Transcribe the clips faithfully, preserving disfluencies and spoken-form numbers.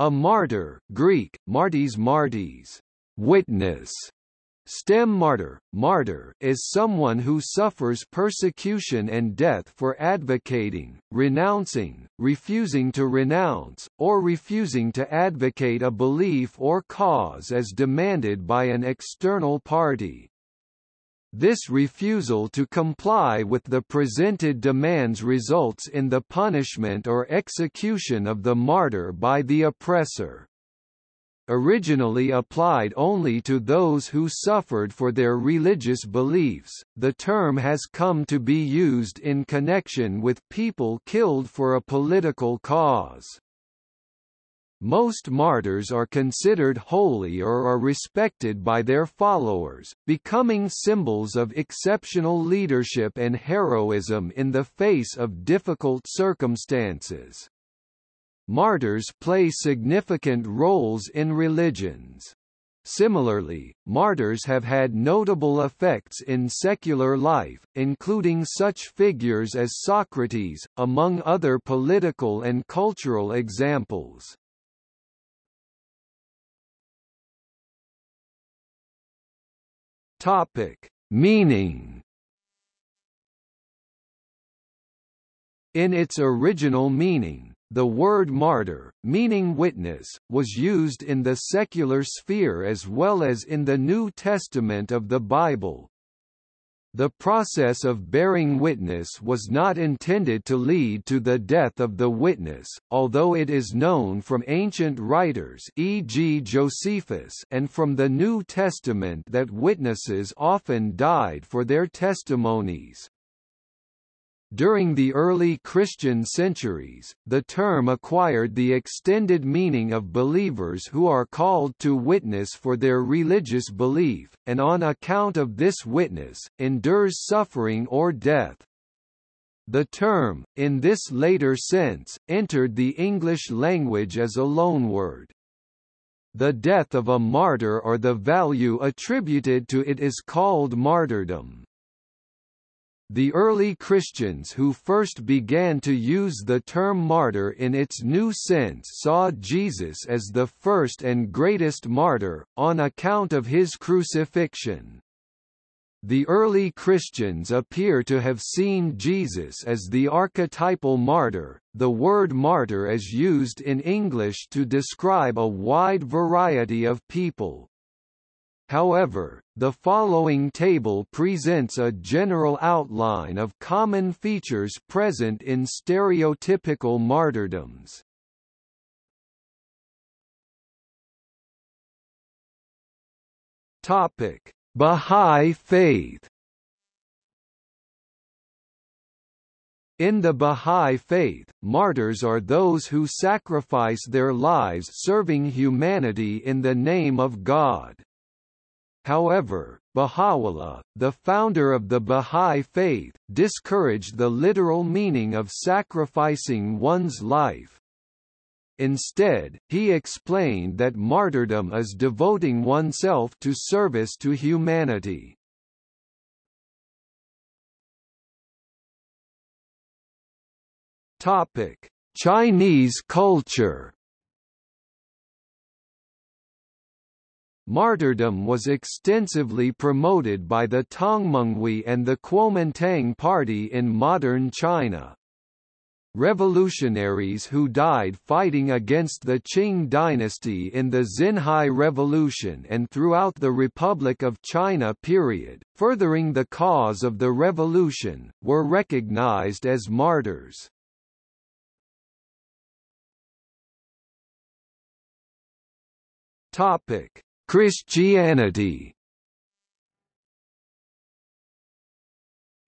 A martyr, Greek, martis martis, witness, stem martyr, martyr, is someone who suffers persecution and death for advocating, renouncing, refusing to renounce, or refusing to advocate a belief or cause as demanded by an external party. This refusal to comply with the presented demands results in the punishment or execution of the martyr by the oppressor. Originally applied only to those who suffered for their religious beliefs, the term has come to be used in connection with people killed for a political cause. Most martyrs are considered holy or are respected by their followers, becoming symbols of exceptional leadership and heroism in the face of difficult circumstances. Martyrs play significant roles in religions. Similarly, martyrs have had notable effects in secular life, including such figures as Socrates, among other political and cultural examples. Topic: Meaning. In its original meaning, the word martyr, meaning witness, was used in the secular sphere as well as in the New Testament of the Bible. The process of bearing witness was not intended to lead to the death of the witness, although it is known from ancient writers, for example Josephus, and from the New Testament that witnesses often died for their testimonies. During the early Christian centuries, the term acquired the extended meaning of believers who are called to witness for their religious belief, and on account of this witness, endures suffering or death. The term, in this later sense, entered the English language as a loanword. The death of a martyr or the value attributed to it is called martyrdom. The early Christians who first began to use the term martyr in its new sense saw Jesus as the first and greatest martyr, on account of his crucifixion. The early Christians appear to have seen Jesus as the archetypal martyr. The word martyr is used in English to describe a wide variety of people. However, the following table presents a general outline of common features present in stereotypical martyrdoms. Topic: Bahá'í Faith. In the Bahá'í Faith, martyrs are those who sacrifice their lives serving humanity in the name of God. However, Bahá'u'lláh, the founder of the Bahá'í Faith, discouraged the literal meaning of sacrificing one's life. Instead, he explained that martyrdom is devoting oneself to service to humanity. Topic: Chinese culture. Martyrdom was extensively promoted by the Tongmenghui and the Kuomintang party in modern China. Revolutionaries who died fighting against the Qing dynasty in the Xinhai Revolution and throughout the Republic of China period, furthering the cause of the revolution, were recognized as martyrs. Christianity.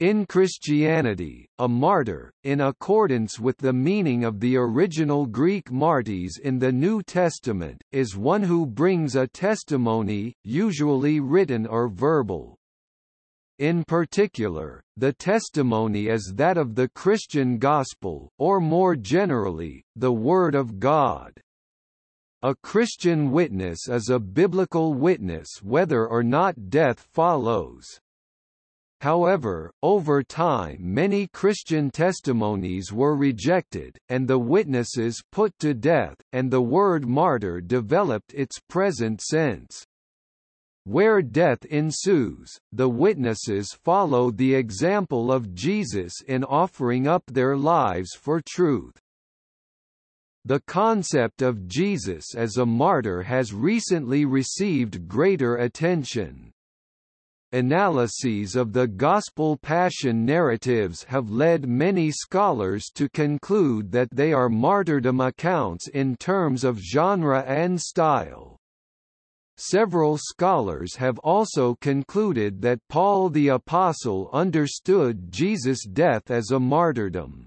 In Christianity, a martyr, in accordance with the meaning of the original Greek martis in the New Testament, is one who brings a testimony, usually written or verbal. In particular, the testimony is that of the Christian gospel, or more generally, the Word of God. A Christian witness is a biblical witness whether or not death follows. However, over time many Christian testimonies were rejected, and the witnesses put to death, and the word martyr developed its present sense. Where death ensues, the witnesses follow the example of Jesus in offering up their lives for truth. The concept of Jesus as a martyr has recently received greater attention. Analyses of the Gospel Passion narratives have led many scholars to conclude that they are martyrdom accounts in terms of genre and style. Several scholars have also concluded that Paul the Apostle understood Jesus' death as a martyrdom.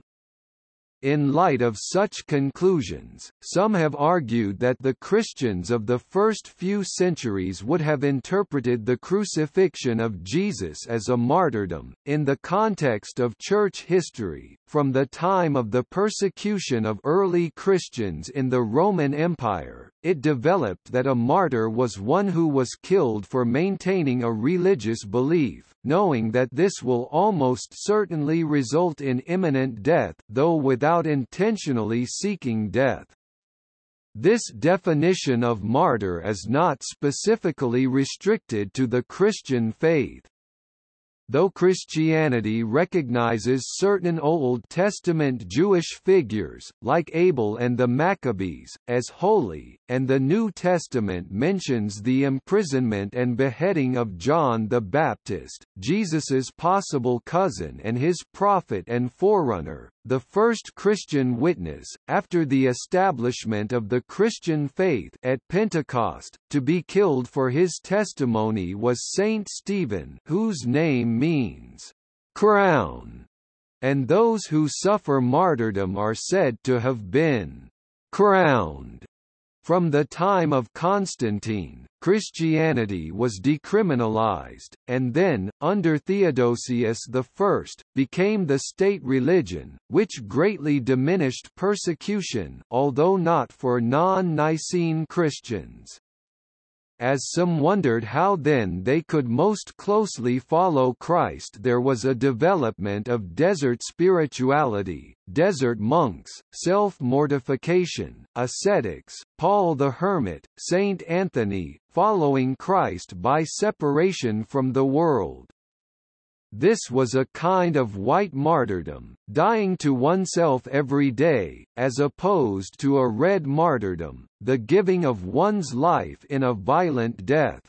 In light of such conclusions, some have argued that the Christians of the first few centuries would have interpreted the crucifixion of Jesus as a martyrdom. In the context of church history, from the time of the persecution of early Christians in the Roman Empire, it developed that a martyr was one who was killed for maintaining a religious belief, knowing that this will almost certainly result in imminent death, though without without intentionally seeking death. This definition of martyr is not specifically restricted to the Christian faith. Though Christianity recognizes certain Old Testament Jewish figures, like Abel and the Maccabees, as holy, and the New Testament mentions the imprisonment and beheading of John the Baptist, Jesus's possible cousin and his prophet and forerunner, the first Christian witness, after the establishment of the Christian faith at Pentecost, to be killed for his testimony was Saint Stephen, whose name means crown, and those who suffer martyrdom are said to have been crowned. From the time of Constantine, Christianity was decriminalized, and then, under Theodosius the First, became the state religion, which greatly diminished persecution, although not for non-Nicene Christians. As some wondered how then they could most closely follow Christ, there was a development of desert spirituality, desert monks, self-mortification, ascetics, Paul the Hermit, Saint Anthony, following Christ by separation from the world. This was a kind of white martyrdom, dying to oneself every day, as opposed to a red martyrdom, the giving of one's life in a violent death.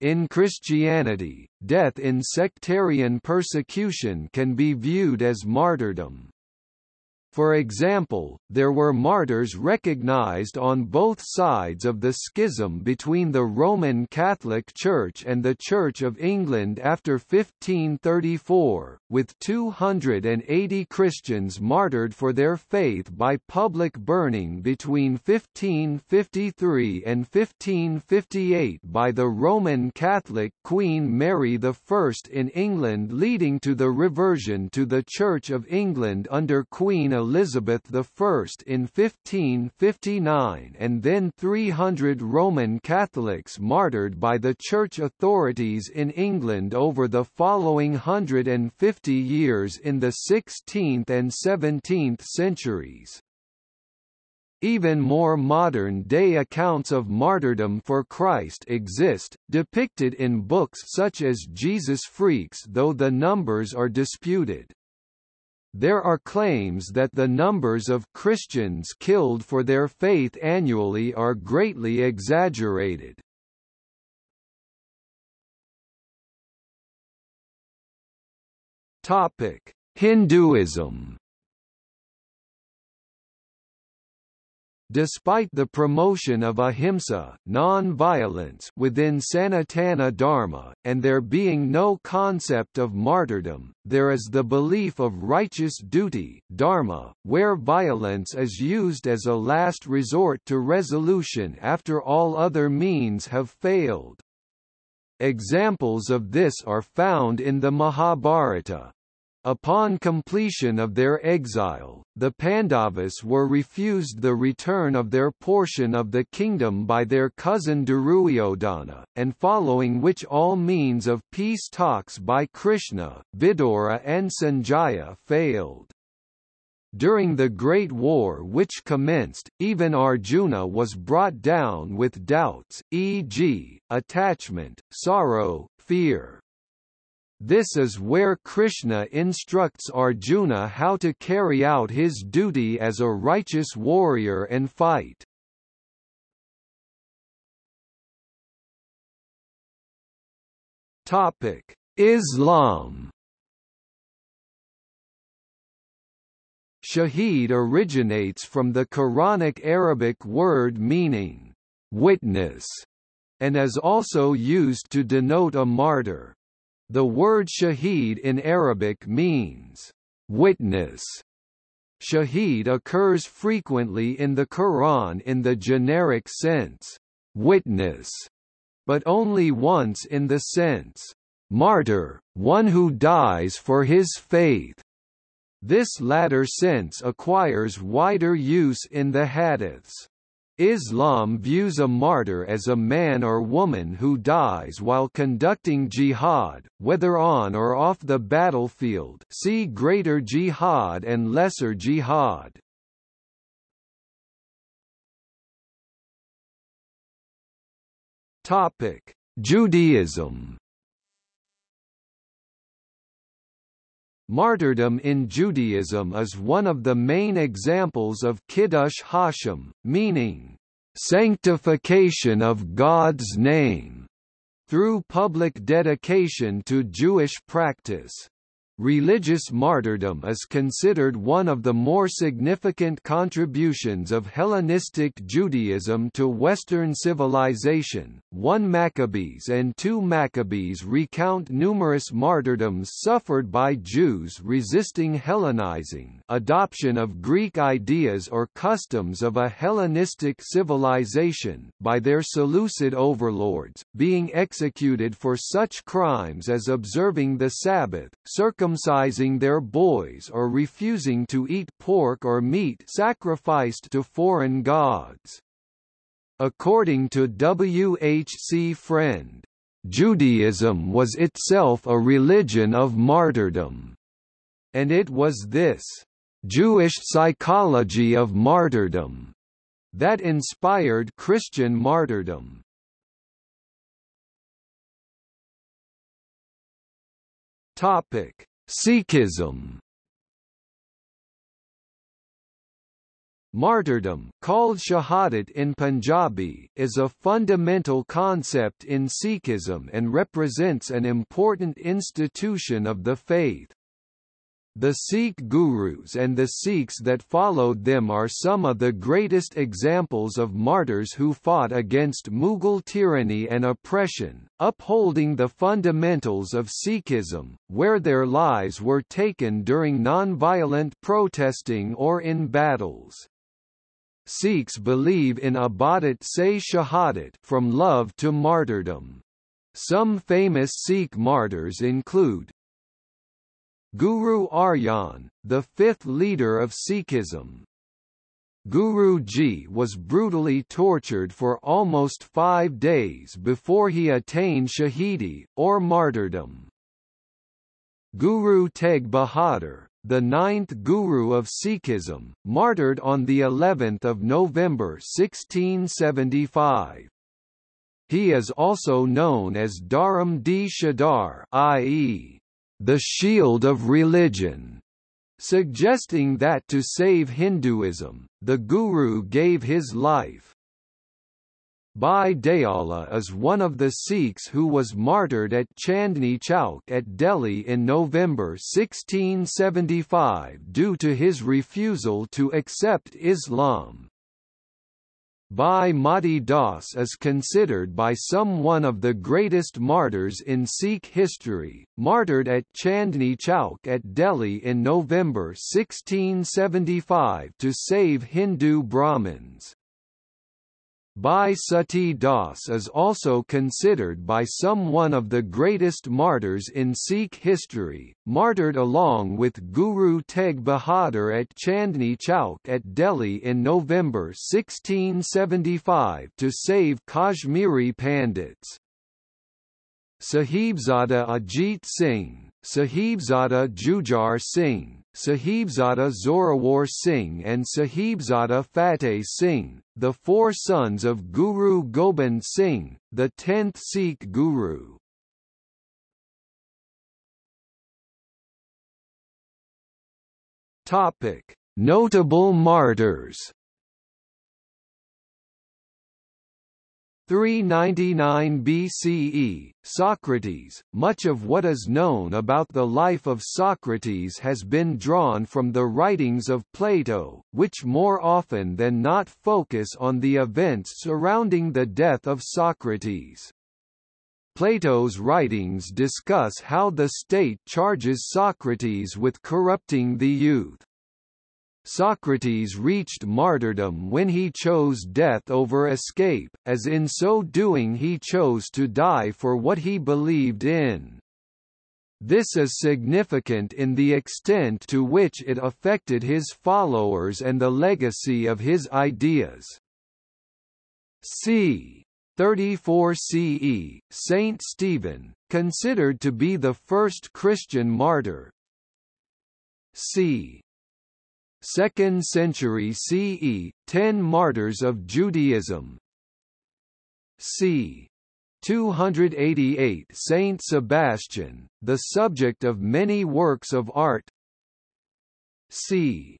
In Christianity, death in sectarian persecution can be viewed as martyrdom. For example, there were martyrs recognized on both sides of the schism between the Roman Catholic Church and the Church of England after fifteen thirty-four, with two hundred eighty Christians martyred for their faith by public burning between fifteen fifty-three and fifteen fifty-eight by the Roman Catholic Queen Mary the First in England, leading to the reversion to the Church of England under Queen Elizabeth the First in fifteen fifty-nine, and then three hundred Roman Catholics martyred by the church authorities in England over the following one hundred fifty years in the sixteenth and seventeenth centuries. Even more modern-day accounts of martyrdom for Christ exist, depicted in books such as Jesus Freaks, though the numbers are disputed. There are claims that the numbers of Christians killed for their faith annually are greatly exaggerated. Topic: Hinduism. Despite the promotion of ahimsa, non-violence, within Sanatana Dharma, and there being no concept of martyrdom, there is the belief of righteous duty, dharma, where violence is used as a last resort to resolution after all other means have failed. Examples of this are found in the Mahabharata. Upon completion of their exile, the Pandavas were refused the return of their portion of the kingdom by their cousin Duryodhana, and following which all means of peace talks by Krishna, Vidura and Sanjaya failed. During the Great War which commenced, even Arjuna was brought down with doubts, for example, attachment, sorrow, fear. This is where Krishna instructs Arjuna how to carry out his duty as a righteous warrior and fight. Topic: Islam. Shahid originates from the Quranic Arabic word meaning witness, and is also used to denote a martyr. The word shahid in Arabic means witness. Shahid occurs frequently in the Quran in the generic sense witness, but only once in the sense martyr, one who dies for his faith. This latter sense acquires wider use in the hadiths. Islam views a martyr as a man or woman who dies while conducting jihad, whether on or off the battlefield. See Greater Jihad and Lesser Jihad. Topic: Judaism. Martyrdom in Judaism is one of the main examples of Kiddush Hashem, meaning, sanctification of God's name, through public dedication to Jewish practice. Religious martyrdom is considered one of the more significant contributions of Hellenistic Judaism to Western civilization. One Maccabees and two Maccabees recount numerous martyrdoms suffered by Jews resisting Hellenizing, adoption of Greek ideas or customs of a Hellenistic civilization, by their Seleucid overlords, being executed for such crimes as observing the Sabbath, circumcising circumcising their boys or refusing to eat pork or meat sacrificed to foreign gods. According to W H C Friend, Judaism was itself a religion of martyrdom, and it was this Jewish psychology of martyrdom that inspired Christian martyrdom. Topic: Sikhism. Martyrdom, called Shahadat in Punjabi, is a fundamental concept in Sikhism and represents an important institution of the faith. The Sikh gurus and the Sikhs that followed them are some of the greatest examples of martyrs who fought against Mughal tyranny and oppression, upholding the fundamentals of Sikhism, where their lives were taken during non-violent protesting or in battles. Sikhs believe in Abadit Se Shahadat, from love to martyrdom. Some famous Sikh martyrs include Guru Arjan, the fifth leader of Sikhism. Guru Ji was brutally tortured for almost five days before he attained Shahidi, or martyrdom. Guru Tegh Bahadur, the ninth Guru of Sikhism, martyred on the eleventh of November sixteen seventy-five. He is also known as Dharam D-Shadar, that is, the shield of religion, suggesting that to save Hinduism, the Guru gave his life. Bhai Dayala is one of the Sikhs who was martyred at Chandni Chowk at Delhi in November sixteen seventy-five due to his refusal to accept Islam. Bhai Mati Das is considered by some one of the greatest martyrs in Sikh history, martyred at Chandni Chowk at Delhi in November sixteen seventy-five to save Hindu Brahmins. Bhai Sati Das is also considered by some one of the greatest martyrs in Sikh history, martyred along with Guru Tegh Bahadur at Chandni Chowk at Delhi in November sixteen seventy-five to save Kashmiri Pandits. Sahibzada Ajit Singh, Sahibzada Jujhar Singh, Sahibzada Zorawar Singh and Sahibzada Fateh Singh, the four sons of Guru Gobind Singh, the tenth Sikh Guru. Notable martyrs. three ninety-nine B C E, Socrates. Much of what is known about the life of Socrates has been drawn from the writings of Plato, which more often than not focus on the events surrounding the death of Socrates. Plato's writings discuss how the state charges Socrates with corrupting the youth. Socrates reached martyrdom when he chose death over escape, as in so doing he chose to die for what he believed in. This is significant in the extent to which it affected his followers and the legacy of his ideas. C. thirty-four C E, Saint Stephen, considered to be the first Christian martyr. C. second century C E, Ten Martyrs of Judaism. C. two eighty-eight Saint Sebastian, the subject of many works of art. C.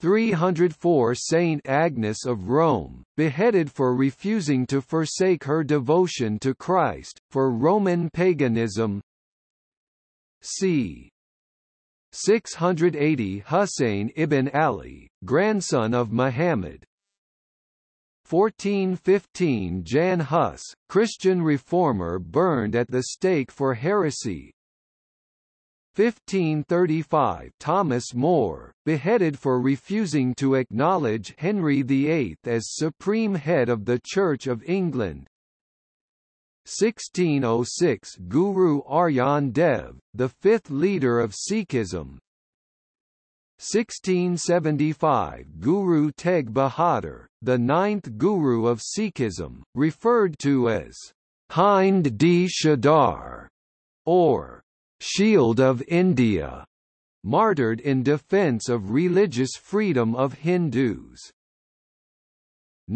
three oh four Saint Agnes of Rome, beheaded for refusing to forsake her devotion to Christ, for Roman paganism. C. six eighty Husayn ibn Ali, grandson of Muhammad. fourteen fifteen Jan Hus, Christian reformer burned at the stake for heresy. fifteen thirty-five Thomas More, beheaded for refusing to acknowledge Henry the eighth as supreme head of the Church of England. sixteen oh six Guru Arjan Dev, the fifth leader of Sikhism. sixteen seventy-five Guru Tegh Bahadur, the ninth Guru of Sikhism, referred to as Dharam D-Shadar, or Shield of India, martyred in defense of religious freedom of Hindus.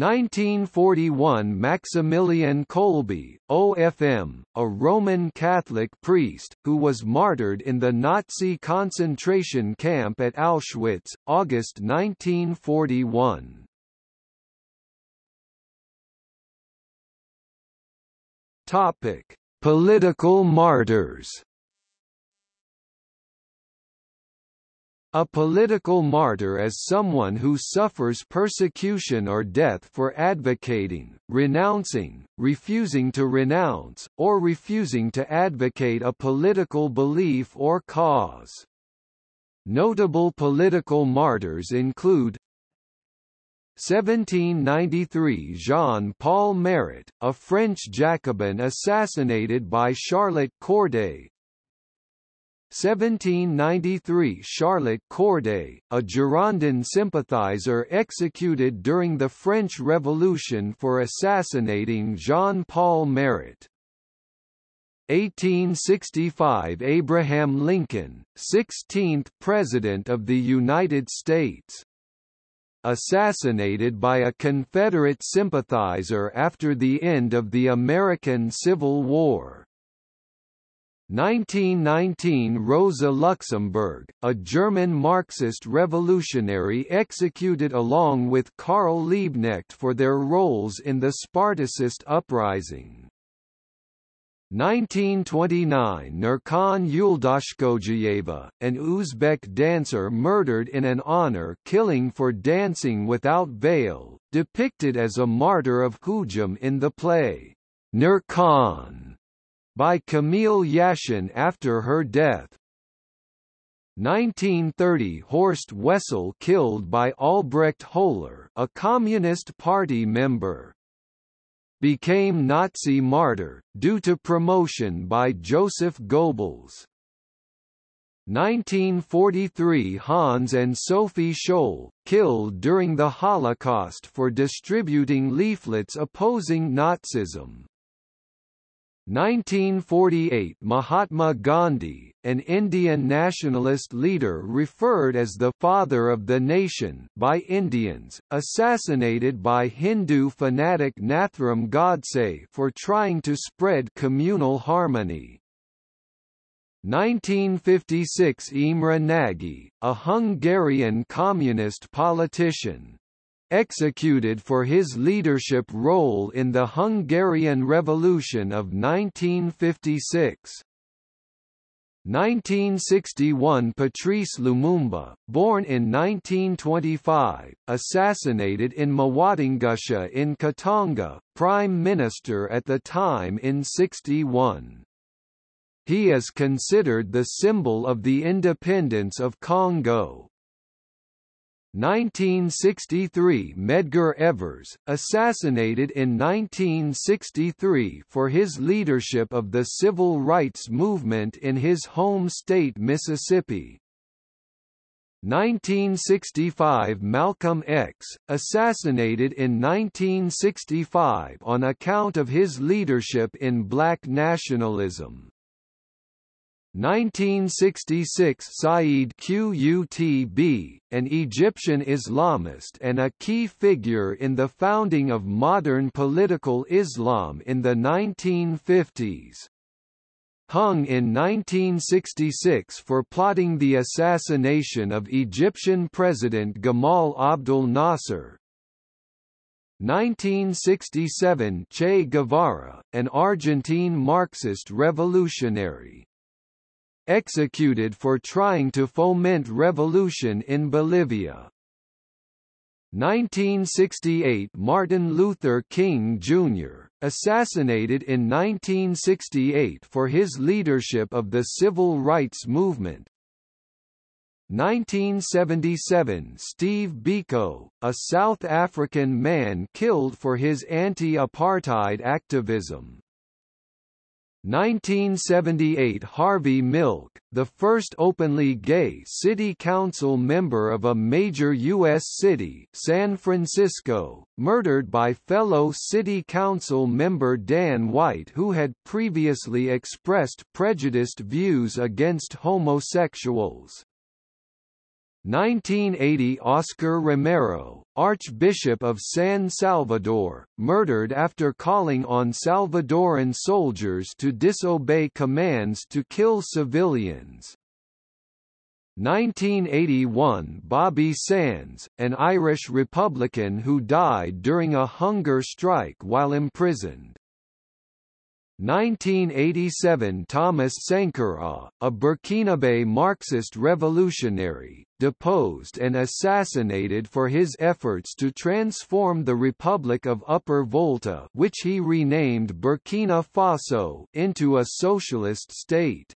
nineteen forty-one Maximilian Kolbe, O F M, a Roman Catholic priest, who was martyred in the Nazi concentration camp at Auschwitz, August nineteen forty-one. Topic: Political martyrs. A political martyr is someone who suffers persecution or death for advocating, renouncing, refusing to renounce, or refusing to advocate a political belief or cause. Notable political martyrs include seventeen ninety-three Jean-Paul Marat, a French Jacobin assassinated by Charlotte Corday. seventeen ninety-three Charlotte Corday, a Girondin sympathizer executed during the French Revolution for assassinating Jean-Paul Marat. eighteen sixty-five Abraham Lincoln, sixteenth President of the United States, assassinated by a Confederate sympathizer after the end of the American Civil War. nineteen nineteen Rosa Luxemburg, a German Marxist revolutionary executed along with Karl Liebknecht for their roles in the Spartacist uprising. nineteen twenty-nine Nurcan Yuldashkojieva, an Uzbek dancer murdered in an honor killing for dancing without veil, depicted as a martyr of Hujum in the play, Nurcan, by Camille Yashin after her death. nineteen thirty Horst Wessel killed by Albrecht Höhler, a Communist Party member. Became Nazi martyr, due to promotion by Joseph Goebbels. nineteen forty-three – Hans and Sophie Scholl, killed during the Holocaust for distributing leaflets opposing Nazism. nineteen forty-eight – Mahatma Gandhi, an Indian nationalist leader referred as the "father of the nation" by Indians, assassinated by Hindu fanatic Nathuram Godse for trying to spread communal harmony. nineteen fifty-six – Imre Nagy, a Hungarian communist politician, executed for his leadership role in the Hungarian Revolution of nineteen fifty-six. nineteen sixty-one – Patrice Lumumba, born in nineteen twenty-five, assassinated in Mwadingusha in Katanga, prime minister at the time in sixty-one. He is considered the symbol of the independence of Congo. nineteen sixty-three – Medgar Evers, assassinated in nineteen sixty-three for his leadership of the civil rights movement in his home state Mississippi. nineteen sixty-five – Malcolm X, assassinated in nineteen sixty-five on account of his leadership in black nationalism. nineteen sixty-six – Sayyid Qutb, an Egyptian Islamist and a key figure in the founding of modern political Islam in the nineteen fifties. Hung in nineteen sixty-six for plotting the assassination of Egyptian President Gamal Abdel Nasser. nineteen sixty-seven – Che Guevara, an Argentine Marxist revolutionary, executed for trying to foment revolution in Bolivia. nineteen sixty-eight – Martin Luther King, Junior, assassinated in nineteen sixty-eight for his leadership of the civil rights movement. nineteen seventy-seven – Steve Biko, a South African man killed for his anti-apartheid activism. nineteen seventy-eight – Harvey Milk, the first openly gay city council member of a major U S city, San Francisco, murdered by fellow city council member Dan White, who had previously expressed prejudiced views against homosexuals. nineteen eighty – Oscar Romero, Archbishop of San Salvador, murdered after calling on Salvadoran soldiers to disobey commands to kill civilians. nineteen eighty-one – Bobby Sands, an Irish Republican who died during a hunger strike while imprisoned. nineteen eighty-seven – Thomas Sankara, a Burkinabe Marxist revolutionary, deposed and assassinated for his efforts to transform the Republic of Upper Volta, which he renamed Burkina Faso, into a socialist state.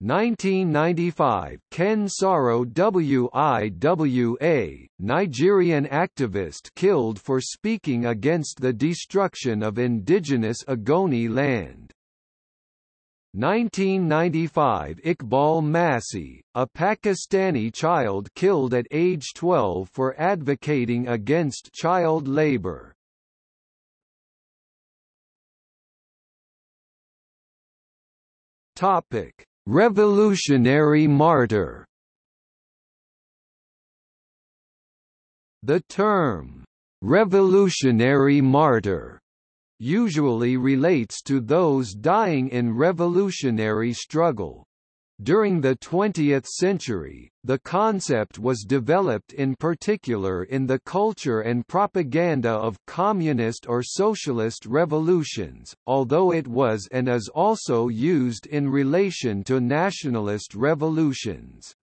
nineteen ninety-five – Ken Saro Wiwa, Nigerian activist killed for speaking against the destruction of indigenous Ogoni land. nineteen ninety-five – Iqbal Masih, a Pakistani child killed at age twelve for advocating against child labor. Revolutionary martyr. The term, revolutionary martyr, usually relates to those dying in revolutionary struggle. During the twentieth century, the concept was developed in particular in the culture and propaganda of communist or socialist revolutions, although it was and is also used in relation to nationalist revolutions.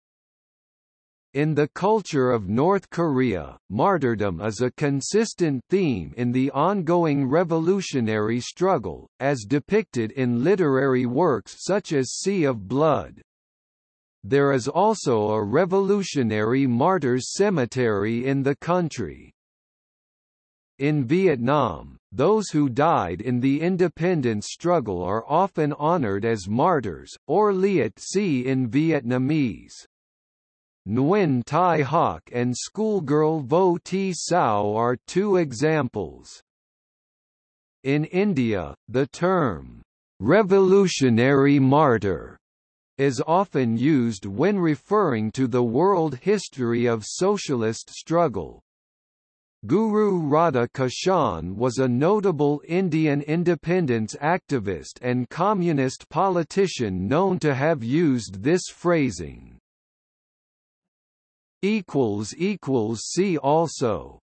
In the culture of North Korea, martyrdom is a consistent theme in the ongoing revolutionary struggle, as depicted in literary works such as Sea of Blood. There is also a revolutionary martyrs cemetery in the country. In Vietnam, those who died in the independence struggle are often honored as martyrs, or Liet Si in Vietnamese. Nguyen Thai Hoc and schoolgirl Vo Thi Sao are two examples. In India, the term, "revolutionary martyr" is often used when referring to the world history of socialist struggle. Guru Radha Kishan was a notable Indian independence activist and communist politician known to have used this phrasing. See also